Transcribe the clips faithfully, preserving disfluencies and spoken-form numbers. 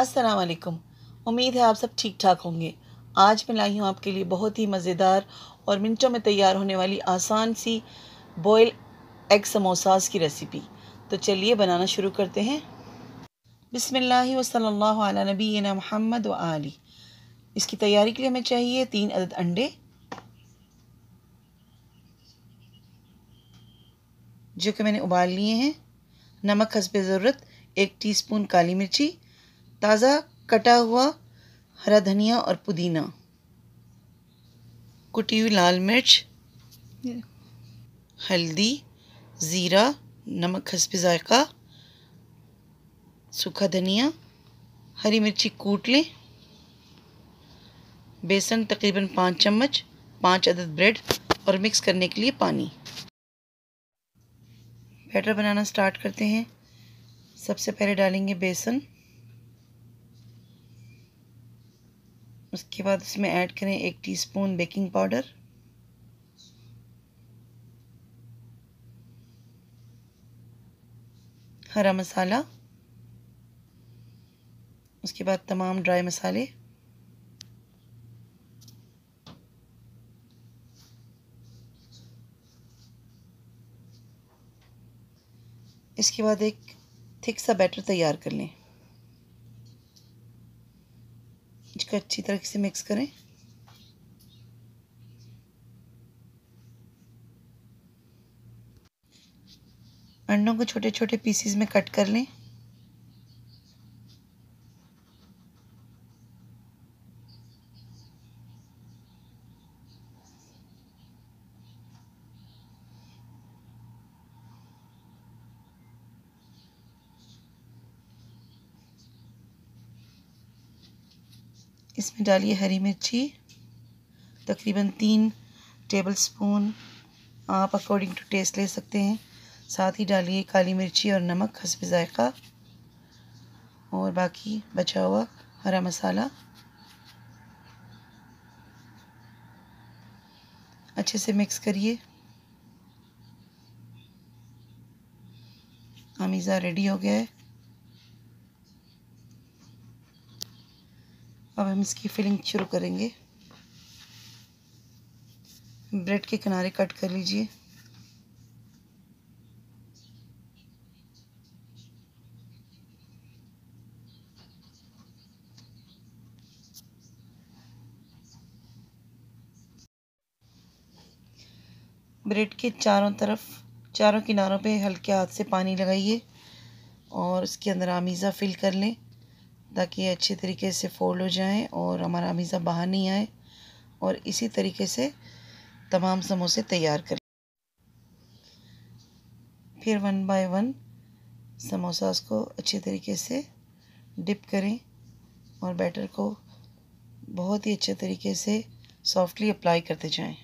अस्सलाम वालेकुम। उम्मीद है आप सब ठीक ठाक होंगे। आज मैं लाई हूँ आपके लिए बहुत ही मज़ेदार और मिनटों में तैयार होने वाली आसान सी बॉयल एग समोसास की रेसिपी। तो चलिए बनाना शुरू करते हैं। बिस्मिल्लाह व सल्लल्लाहु अला नबीना मुहम्मद व आली। इसकी तैयारी के लिए हमें चाहिए तीन अदद अंडे जो कि मैंने उबाल लिए हैं, नमक हस्बे ज़रूरत, एक टीस्पून काली मिर्ची, ताज़ा कटा हुआ हरा धनिया और पुदीना, कुटी हुई लाल मिर्च, हल्दी, ज़ीरा, नमक हस्ब ज़ायक़ा, सूखा धनिया, हरी मिर्ची कूट लें, बेसन तकरीबन पाँच चम्मच, पाँच अदद ब्रेड और मिक्स करने के लिए पानी। बैटर बनाना स्टार्ट करते हैं। सबसे पहले डालेंगे बेसन, उसके बाद उसमें ऐड करें एक टीस्पून बेकिंग पाउडर, हरा मसाला, उसके बाद तमाम ड्राई मसाले, इसके बाद एक थिक सा बैटर तैयार कर लें, इसको अच्छी तरह से मिक्स करें। अंडों को छोटे छोटे पीसीज में कट कर लें। इसमें डालिए हरी मिर्ची, तकरीबन तीन टेबलस्पून, आप अकॉर्डिंग टू टेस्ट ले सकते हैं। साथ ही डालिए काली मिर्ची और नमक हस्ब ज़ायक़ा और बाकी बचा हुआ हरा मसाला। अच्छे से मिक्स करिए। आमीज़ा रेडी हो गया है। अब हम इसकी फिलिंग शुरू करेंगे। ब्रेड के किनारे कट कर लीजिए। ब्रेड के चारों तरफ, चारों किनारों पे हल्के हाथ से पानी लगाइए और उसके अंदर आमीज़ा फिल कर लें ताकि ये अच्छे तरीके से फोल्ड हो जाएं और हमारा आमीज़ा बाहर नहीं आए। और इसी तरीके से तमाम समोसे तैयार करें। फिर वन बाय वन समोसास को अच्छे तरीके से डिप करें और बैटर को बहुत ही अच्छे तरीके से सॉफ्टली अप्लाई करते जाएं।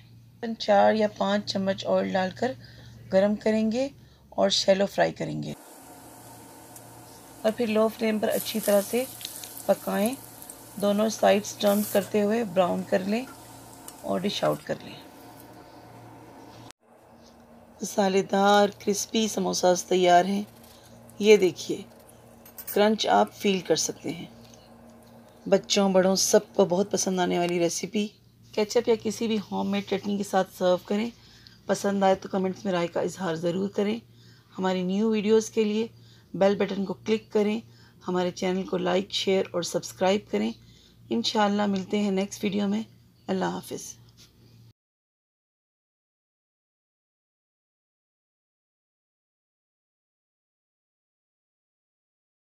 चार या पाँच चम्मच ऑयल डालकर गरम करेंगे और शैलो फ्राई करेंगे और फिर लो फ्लेम पर अच्छी तरह से पकाएं। दोनों साइड्स टर्न करते हुए ब्राउन कर लें और डिश आउट कर लें। मसालेदार क्रिस्पी समोसास तैयार हैं। ये देखिए, क्रंच आप फील कर सकते हैं। बच्चों बड़ों सबको बहुत पसंद आने वाली रेसिपी। केचप या किसी भी होममेड चटनी के साथ सर्व करें। पसंद आए तो कमेंट्स में राय का इजहार ज़रूर करें। हमारी न्यू वीडियोज़ के लिए बेल बटन को क्लिक करें। हमारे चैनल को लाइक, शेयर और सब्सक्राइब करें। इंशाअल्लाह मिलते हैं नेक्स्ट वीडियो में। अल्लाह हाफ़िज़।